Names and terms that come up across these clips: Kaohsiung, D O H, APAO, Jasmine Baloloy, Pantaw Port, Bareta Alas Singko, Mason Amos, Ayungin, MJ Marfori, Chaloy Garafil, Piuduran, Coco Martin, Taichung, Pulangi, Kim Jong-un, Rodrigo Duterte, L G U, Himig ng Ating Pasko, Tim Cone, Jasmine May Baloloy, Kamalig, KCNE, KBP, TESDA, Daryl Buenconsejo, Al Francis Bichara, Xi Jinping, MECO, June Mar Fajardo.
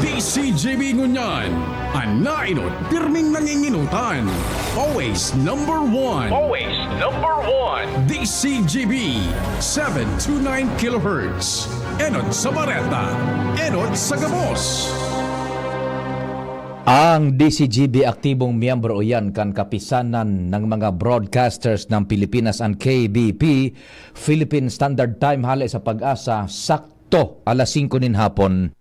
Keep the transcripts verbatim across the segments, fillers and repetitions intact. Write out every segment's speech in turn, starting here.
D C G B Ngunyan, ang nainot, pirming nanginginutan. Always number one. Always number one. D C G B, seven two nine kilohertz. Enot sa Bareta, enot sa Gabos. Ang D C G B aktibong miyembro o yan kan kapisanan ng mga broadcasters ng Pilipinas ang K B P, Philippine Standard Time hali sa pag-asa, sakto alas singko nin hapon.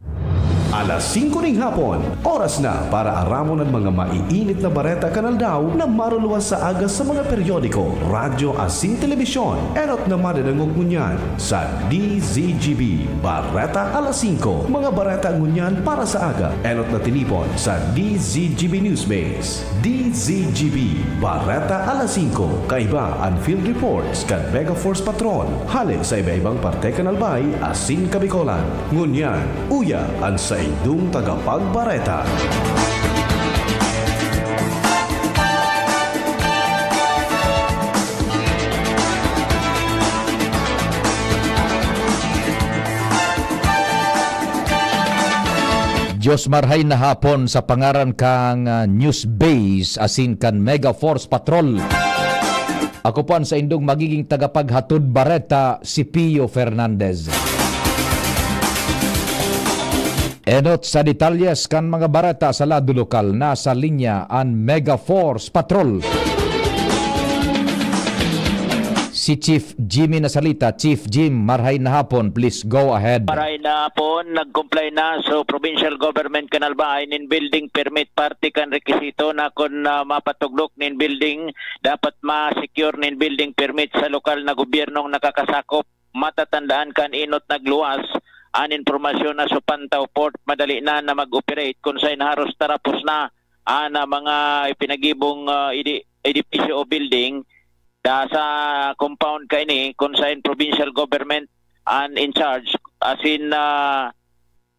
alas singko ng hapon, oras na para aramon ng mga maiinit na bareta kanal daw na maruluwas sa agas sa mga periodiko, radyo asin telebisyon. Erot na maninangog ngunyan sa D C G B. Bareta alas singko, mga bareta ngunyan para sa aga. Erot na tinipon sa D C G B Newsbase. D C G B, Bareta alas singko. Kaiba ang field reports kan Megaforce Patrol. Hali sa iba-ibang parte kanal bay, asin kabikolan. Ngunyan, uya ang sa idung tagapagbareta. Diyos marhay na hapon sa pangaran kang uh, news base asin kan Megaforce Patrol. Ako po ang sa indong magiging tagapaghatod bareta si Pio Fernandez. Enot sa detalyes kan mga barata sa lado lokal, nasa linya ang Megaforce Patrol. Si Chief Jimmy Nasalita. Chief Jim, marhay na hapon. Please go ahead. Marhay na hapon. Nag-comply na so provincial government kanal bahay nin building permit party kan rekisito na kung uh, mapatuglok nin building, dapat ma-secure nin building permit sa lokal na gobyernong nakakasakop. Matatandaan kan inot nagluwas ang informasyon na sa Pantaw Port madali na na mag-operate kung saan haros tarapos na ang ah, mga ipinagibong uh, edificio o building da sa compound kaini kung saan provincial government ang in charge as in uh,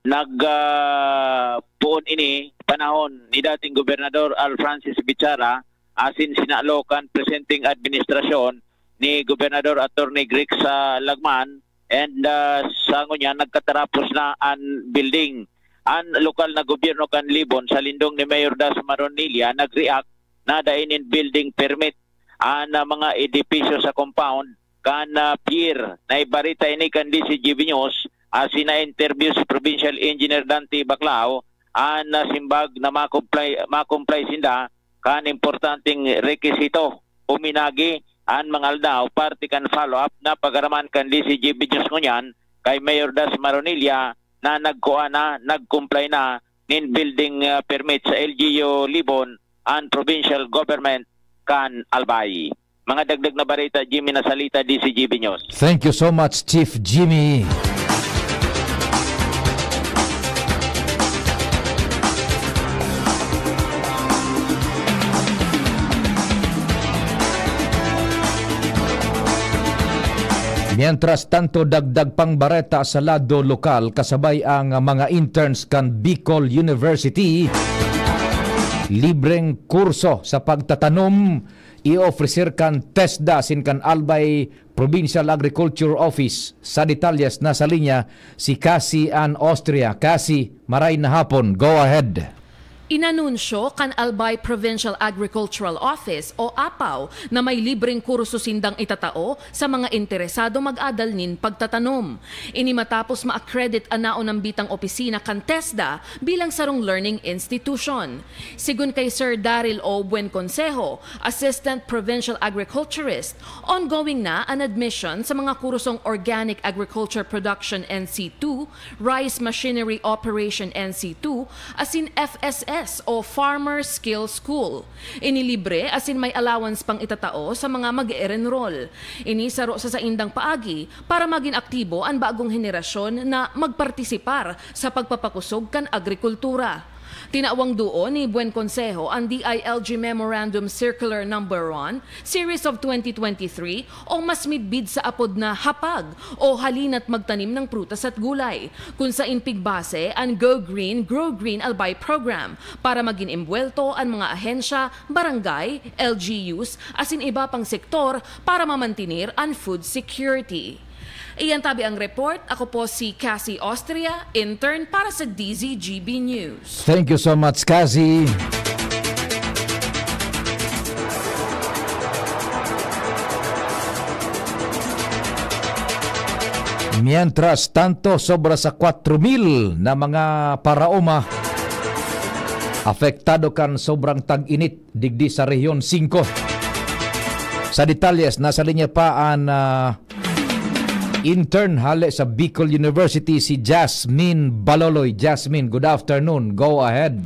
nagpuon uh, ini panahon ni dating Gobernador Al Francis Bichara as in sinalokan presenting administrasyon ni Gobernador Attorney Gregsa Lagman. And uh, sa ngunya, nagkatarapos na ang building. Ang lokal na gobyerno kan Libon sa lindong ni Mayor Dasmaron Nilia nag-react na dainin building permit ang uh, mga edipisyo sa compound kan uh, pier na ibarita ini kan D C G B News uh, sina-interview si Provincial Engineer Dante Baklao ang uh, simbag na makomply, makomply sinda kan importanteng rekisito uminagi ang mga aldaw, party kan follow-up na pagaraman kan D C G B News ngunyan kay Mayor Dasmaron Nilia na nagkuha na, nag-comply na in building uh, permit sa L G U Libon and provincial government kan Albay. Mga dagdag na barita, Jimmy Nasalita, D C G B News. Thank you so much, Chief Jimmy. Mientras tanto, dagdag pang bareta sa lado lokal kasabay ang mga interns kan Bicol University. Libreng kurso sa pagtatanom i-officer kan TESDA sin kan Albay Provincial Agriculture Office. Sa detalyes na sa linya si Cassie Ann Austria. Cassie, maray na hapon. Go ahead. Inanunsyo kan Albay Provincial Agricultural Office o APAO na may libreng kurso sindang itatao sa mga interesado mag-adal nin pagtatanom. Ini matapos ma-accredit anao ng bitang opisina kan TESDA bilang sarong learning institution. Sigun kay Sir Daryl Buenconsejo, Assistant Provincial Agriculturist, ongoing na an admission sa mga kursong Organic Agriculture Production N C two, Rice Machinery Operation N C two, asin F S S o Farmer Skill School. Inilibre asin may allowance pang itatao sa mga mag-e-enroll. Inisaro sa saindang paagi para maging aktibo ang bagong henerasyon na magpartisipar sa pagpapakusog kan agrikultura. Tinawang duon ni Buenconsejo ang D I L G Memorandum Circular number one, Series of twenty twenty-three o mas midbid sa apod na hapag o halina't magtanim ng prutas at gulay, kung sa inpigbase ang Go Green, Grow Green Albay Program para maging imbuelto ang mga ahensya, barangay, L G Us, asin iba pang sektor para mamantinir ang food security. Iyan tabi ang report. Ako po si Cassie Austria, intern para sa D C G B News. Thank you so much, Cassie. Mientras tanto, sobra sa four mil na mga paraoma apektado kan sobrang tag-init digdi sa Rehiyon five. Sa detalyes, nasa linya pa ang uh, intern hale sa Bicol University si Jasmine Baloloy. Jasmine, good afternoon. Go ahead.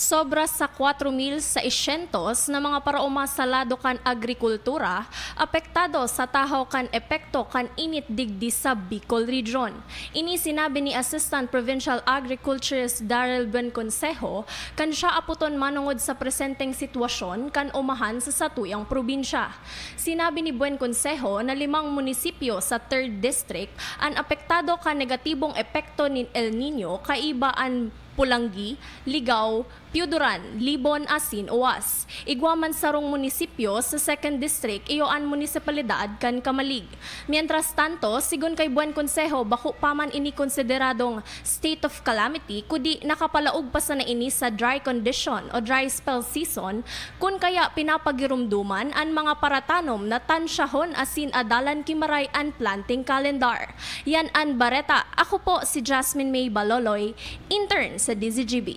Sobra sa four mil sa isentos na mga paraoma sa lado kan agrikultura, apektado sa tahaw kan epekto kan init digdi sa Bicol Region. Ini sinabi ni Assistant Provincial Agriculturist Daryl Buenconsejo kan siya aputon manungod sa presenteng sitwasyon kan umahan sa satuyang probinsya. Sinabi ni Buenconsejo na limang munisipyo sa third District ang apektado kan negatibong epekto ni El Nino, kaiba ang Pulangi, Ligao, Piuduran, Libon, asin Oas. Igwaman sarong munisipyo sa second District, iyoan munisipalidad kan Kamalig. Mientras tanto, sigon kay Buenconsejo, bako paman ini konsideradong state of calamity, kundi nakapalaog pa sa naini sa dry condition o dry spell season, kun kaya pinapagirumduman ang mga paratanom na tansyahon asin adalan kimaray an planting calendar. Yan an bareta. Ako po si Jasmine May Baloloy, intern sa D C G B.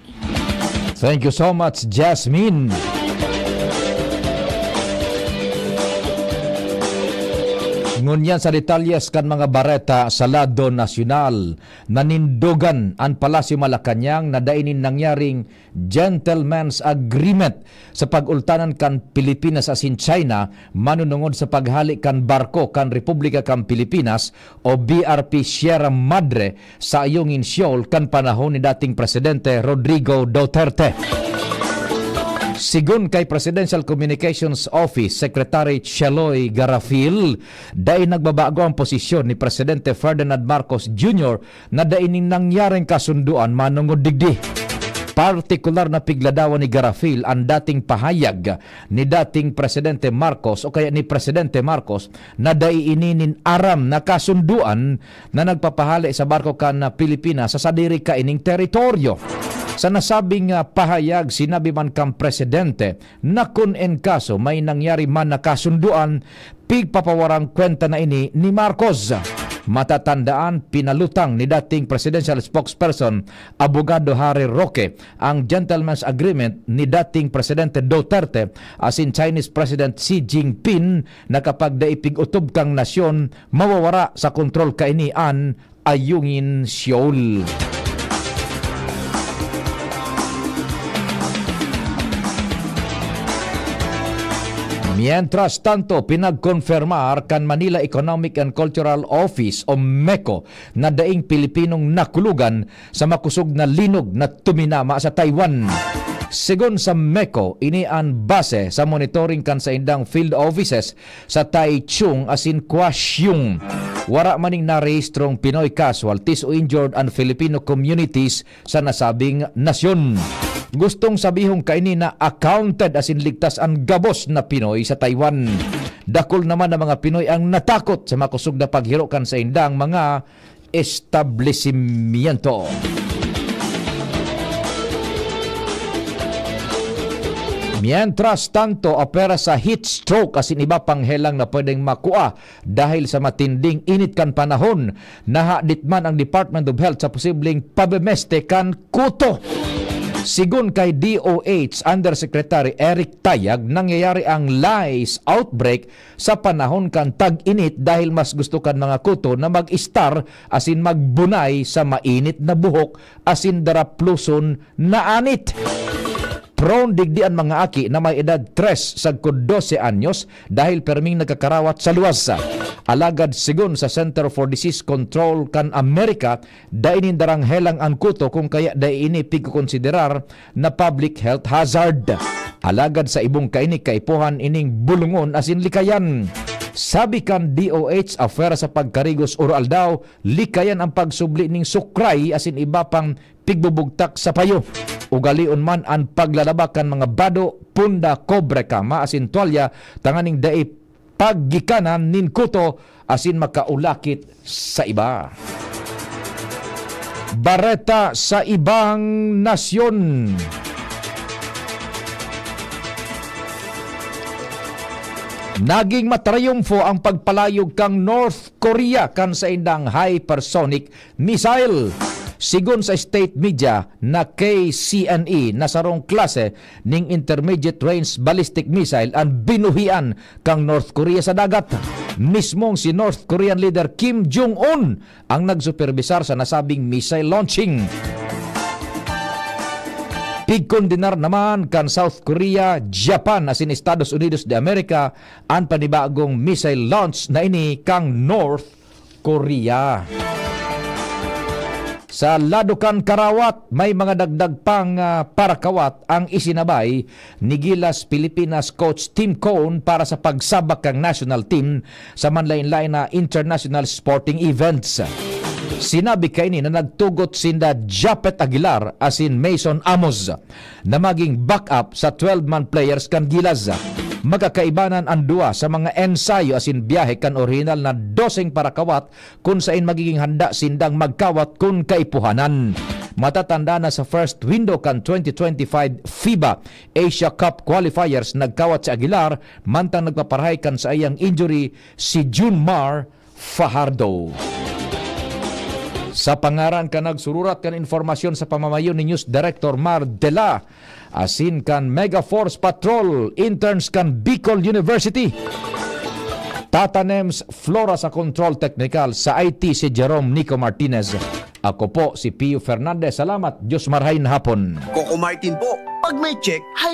Thank you so much, Jasmine. Ngunyan sa detalyes kan mga bareta sa lado nasyonal, nanindogan ang Palasyo Malacanang na dainin nangyaring gentleman's agreement sa pagultanan kan Pilipinas asin China manunungod sa paghali kan barko kan Republika kan Pilipinas o B R P Sierra Madre sa Ayungin Seoul kan panahon ni dating Presidente Rodrigo Duterte. Sigun kay Presidential Communications Office Secretary Chaloy Garafil, dahil nagbabago ang posisyon ni Presidente Ferdinand Marcos Junior na dahil nangyaring kasunduan manungod digdi. Partikular na pigladawan ni Garafil ang dating pahayag ni dating Presidente Marcos o kaya ni Presidente Marcos na daiininin aram na kasunduan na nagpapahali sa barko kan Pilipinas sa sadiri ka ining teritoryo. Sa nasabing uh, pahayag, sinabi man kang presidente na kun enkaso may nangyari man na kasunduan, pigpapawarang kwenta na ini ni Marcos. Matatandaan, pinalutang ni dating presidential spokesperson Abogado Harry Roque ang gentleman's agreement ni dating Presidente Duterte asin Chinese President Xi Jinping na kapag daipig-utob kang nasyon, mawawara sa kontrol kainian Ayungin Seoul. Mientras tanto, pinagkonfirmar kan Manila Economic and Cultural Office o MECO na daing Pilipinong nakulugan sa makusog na linog na tuminama sa Taiwan. Sigon sa MECO, inian base sa monitoring kan sa indang field offices sa Taichung asin Kaohsiung. Wara maning narehistrong Pinoy casualties o injured and Filipino communities sa nasabing nasyon. Gustong sabihong kaini na accounted as in ligtas ang gabos na Pinoy sa Taiwan. Dakol naman ng mga Pinoy ang natakot sa makusog na paghirukan sa indang mga establishmento. Mientras tanto, apera sa heat stroke as in iba pang helang na pwedeng makua dahil sa matinding init kan panahon, nahadit man ang Department of Health sa posibleng pabemeste kan kuto. Sigun kay D O H Undersecretary Eric Tayag, nangyayari ang lice outbreak sa panahon kan tag-init dahil mas gusto kan mga kuto na mag-star asin magbunay sa mainit na buhok asin darapluson na anit. Prone digdian mga aki na may edad three sagko dose anyos dahil perming nagkakarawat sa luwasa. Alagad sigun sa Center for Disease Control kan Amerika, dainin darang helang ang kuto kung kaya daini pigkukonsiderar na public health hazard. Alagad sa ibong kaini kaipuhan ining bulungon asin likayan. Sabi kan D O H, afera sa pagkarigos oral daw, likayan ang pagsubli ning sukray asin iba pang pigbubugtak sa payo. Ugalion man ang paglalabakan mga bado, punda, kobre, kama asin tuwalya, tanganing daip paggikanan ninkuto asin makaulakit sa iba. Bareta sa ibang nasyon. Naging matrayumfo ang pagpalayog kang North Korea kan sa indang hypersonic missile. Sigun sa state media na K C N E na sarong klase ning intermediate range ballistic missile ang binuhian kang North Korea sa dagat. Mismong si North Korean leader Kim Jong-un ang nagsupervisar sa nasabing missile launching. Pigkondinar naman kan South Korea, Japan as in Estados Unidos de America ang panibagong missile launch na ini kang North Korea. Sa Ladukan, Karawat, may mga dagdag pang uh, parakawat ang isinabay ni Gilas Pilipinas coach Tim Cone para sa pagsabak kang national team sa manlain-lain na international sporting events. Sinabi kaini na nagtugot sinda Japet Aguilar as in Mason Amos na maging backup sa twelve-man players kan Gilas. Magkakaibanan ang dua sa mga ensayo as in biyahe kan orihinal na dosing parakawat kung sain magiging handa sindang magkawat kung kaipuhanan. Matatanda na sa first window kan twenty twenty-five FIBA Asia Cup qualifiers nagkawat si Aguilar mantang nagpaparahay kan sa iyang injury si June Mar Fajardo. Sa pangaran ka nagsururat kan informasyon sa pamamayo ni News Director Mar Dela, asin kan Megaforce Patrol, interns kan Bicol University. Tatanems flora sa control technical sa I T si Jerome Nico Martinez. Ako po si Pio Fernandez. Salamat. Diyos marhain hapon. Coco Martin po. Pag may check,